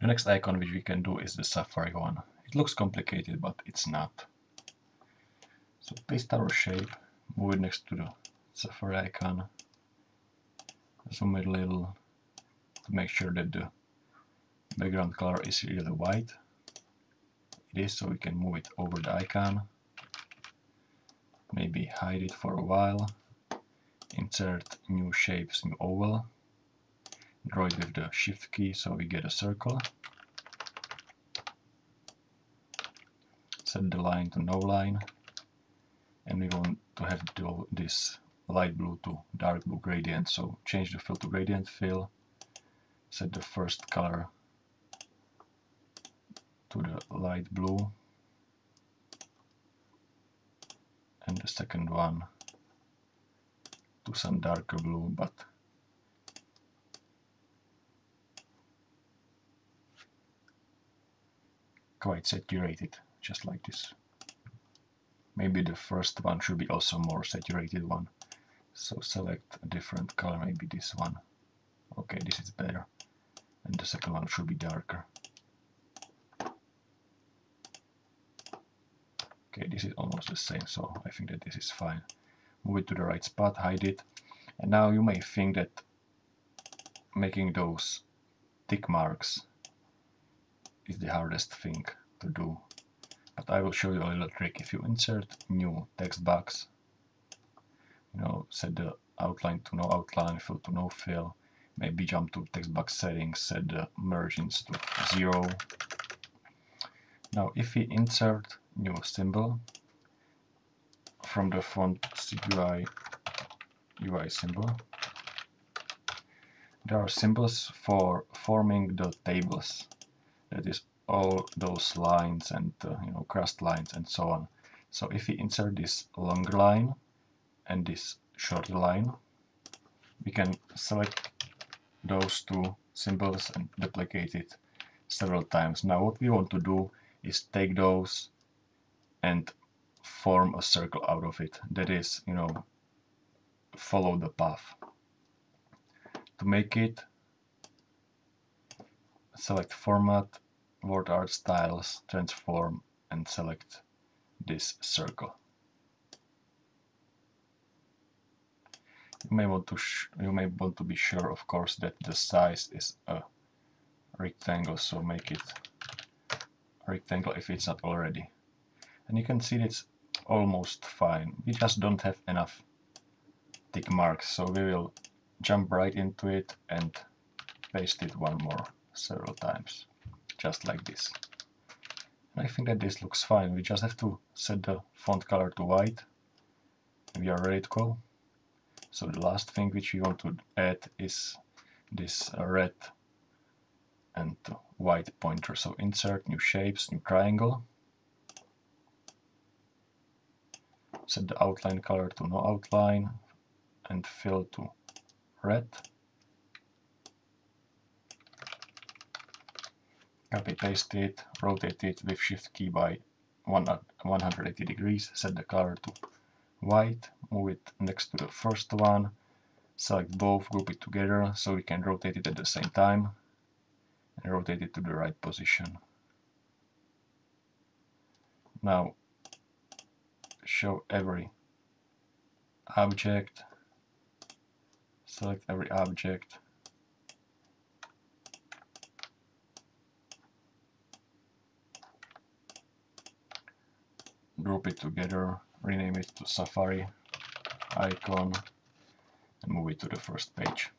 The next icon which we can do is the Safari one. It looks complicated, but it's not. So paste our shape, move it next to the Safari icon, zoom it a little to make sure that the background color is really white. It is, so we can move it over the icon, maybe hide it for a while, insert new shapes, new oval, draw it with the shift key so we get a circle, set the line to no line, and we want to have this light blue to dark blue gradient, so change the fill to gradient fill, set the first color to the light blue and the second one to some darker blue, but quite saturated, just like this. Maybe the first one should be also more saturated one, so select a different color, maybe this one. Okay, this is better, and the second one should be darker. Okay, this is almost the same, so I think that this is fine. Move it to the right spot, hide it. And now you may think that making those tick marks is the hardest thing to do. But I will show you a little trick. If you insert new text box, set the outline to no outline, fill to no fill, maybe jump to text box settings, set the margins to 0. Now if we insert new symbol from the font UI symbol, there are symbols for forming the tables, that is all those lines and crossed lines and so on. So if we insert this longer line and this shorter line, we can select those two symbols and duplicate it several times. Now what we want to do is take those and form a circle out of it, that is, follow the path. To make it, select format, word art styles, transform, and select this circle. You may want to be sure, of course, that the size is a rectangle, so make it rectangle if it's not already. And you can see it's almost fine. We just don't have enough tick marks, so we will jump right into it and paste it several times, just like this. And I think that this looks fine. We just have to set the font color to white. We are ready to go. So the last thing which we want to add is this red and white pointer. So insert new shapes, new triangle, set the outline color to no outline and fill to red, copy paste it, rotate it with shift key by 180 degrees, set the color to white, move it next to the first one, select both, group it together so we can rotate it at the same time, and rotate it to the right position. Now show every object, select every object, group it together, rename it to Safari icon, and move it to the first page.